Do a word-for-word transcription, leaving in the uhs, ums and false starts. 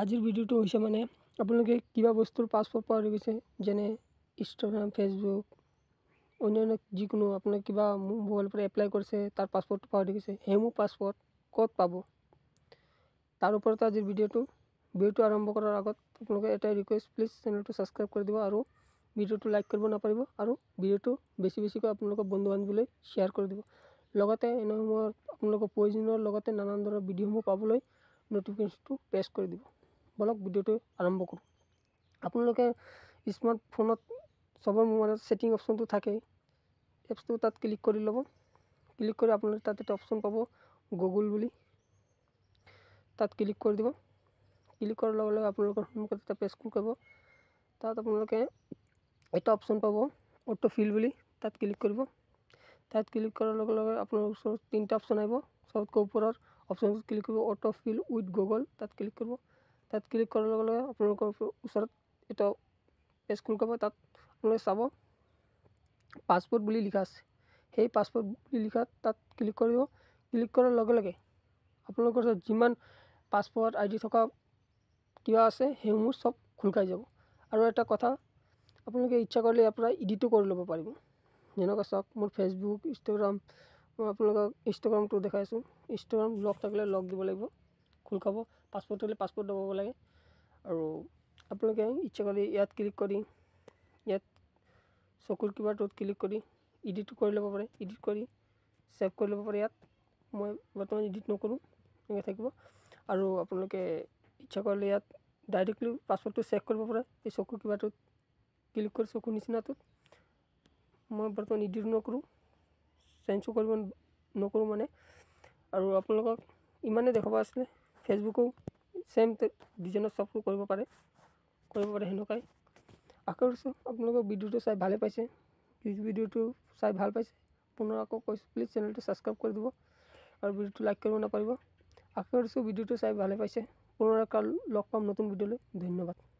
আজিৰ ভিডিওটো হৈছে মানে আপোনালোকে কিবা বস্তুৰ পাসপোৰ্ট পাৰ হৈ গৈছে যেনে ইনষ্টাগ্ৰাম ফেসবুক অন্যান্য যিকোনো আপোনাক কিবা মোবাইল পৰা এপ্লাই কৰিছে তাৰ পাসপোৰ্ট পাৰ হৈ গৈছে হেমো পাসপোৰ্ট ক'ত পাব তাৰ ওপৰত আজিৰ ভিডিওটো ভিডিওটো আৰম্ভ কৰাৰ আগত আপোনালোকে এটা ৰিকুৱেষ্ট প্লিজ চেনেলটো সাবস্ক্ৰাইব কৰি দিব আৰু ভিডিওটো লাইক কৰিব নাপাৰিব আৰু ভিডিওটো বেছি বেছিকৈ আপোনালোকৰ বন্ধু-বান্ধৱীলৈ শেয়াৰ কৰি দিব লগতে এনেমৰ আপোনালোকৰ পজিনৰ লগতে নানান ধৰণৰ ভিডিওসমূহ পাবলৈ নটিফিকেশনটো প্ৰেছ কৰি দিব বলক ভিডিওটো আৰম্ভ কৰো আপোনালোকে স্মাৰ্টফোনত সবৰ মোবাইলত সেটিং অপচনটো থাকে এপছটো তাত ক্লিক কৰি লব ক্লিক কৰি আপোনালোকে তাতে এটা অপচন পাব গুগল বুলি তাত ক্লিক কৰি দিব ক্লিক কৰাৰ লগে লগে আপোনালোকৰ সন্মুখত এটা পেজ খুল কৰিব তাত আপোনালোকে এটা অপচন পাব অটো ফিল বুলি তাত ক্লিক কৰিব তাত ক্লিক কৰাৰ লগে লগে আপোনালোকৰ ওচৰত তিনটা অপচন আহিব সবতকৈ ওপৰৰ অপচনত ক্লিক কৰিব অটো ফিল উইথ গুগল তাত ক্লিক কৰিব তাত ক্লিক কৰাৰ লগে লগে আপোনালোকৰ ওচৰত এটা পেজ খুল কৰিব তাত আপোনালোকে চাব পাসপোৰ্ট বুলি লিখা আছে সেই পাসপোৰ্ট বুলি লিখা তাত ক্লিক কৰিব ক্লিক কৰাৰ লগে লগে আপোনালোকৰ যিমান পাসপোৰ্ট আইডি থকা কিবা আছে হেমু সব খুল খাই যাব আৰু এটা কথা আপোনালোকে ইচ্ছা কৰিলে আপোনাৰ এডিটও কৰি ল'ব পাৰিব যেনেকৈ চক মোৰ ফেসবুক ইনষ্টাগ্ৰাম মই আপোনালোকক ইনষ্টাগ্ৰামটো দেখাইছো ইনষ্টাগ্ৰাম লক থাকিলে লক দিব লাগিব খুল খাব পাসপোৰ্ট থাকিলে পাসপোৰ্ট দবাব লাগে আৰু আপোনালোকে ইচ্ছা কৰিলে ইয়াত ক্লিক কৰি ইয়াত সকল কিবাটোত ক্লিক কৰি এডিট কৰি ল'ব পাৰে এডিট কৰি সেভ কৰি ল'ব পাৰে ইয়াত মই বৰ্তমান এডিট নকৰোঁ এনেকৈ থাকিব আৰু আপোনালোকে ইচ্ছা কৰিলে ইয়াত ডাইৰেক্টলি পাসপোৰ্টটো চেক কৰিব পাৰে এই সকল কিবাটোত ক্লিক কৰি সকল নিচিনাটোত মই বৰ্তমান এডিট নকৰোঁ চেঞ্জো কৰিব নকৰোঁ মানে আৰু আপোনালোকক ইমানে দেখাব আছিলে ফেসবুকও সেম ডিজাইনৰ সবটো কৰিব পাৰে কৰিব পাৰে হেনকাই আশা কৰিছোঁ আপোনালোকে ভিডিওটো চাই ভালে পাইছে যদি ভিডিওটো চাই ভাল পাইছে পুনৰ আকৌ কৈছোঁ প্লিজ চেনেলটো সাবস্ক্ৰাইব কৰি দিব আৰু ভিডিওটো লাইক কৰিব নাপাৰিব আশা কৰিছোঁ ভিডিওটো চাই ভালে পাইছে পুনৰ আকৌ লগ পাম নতুন ভিডিওলৈ ধন্যবাদ।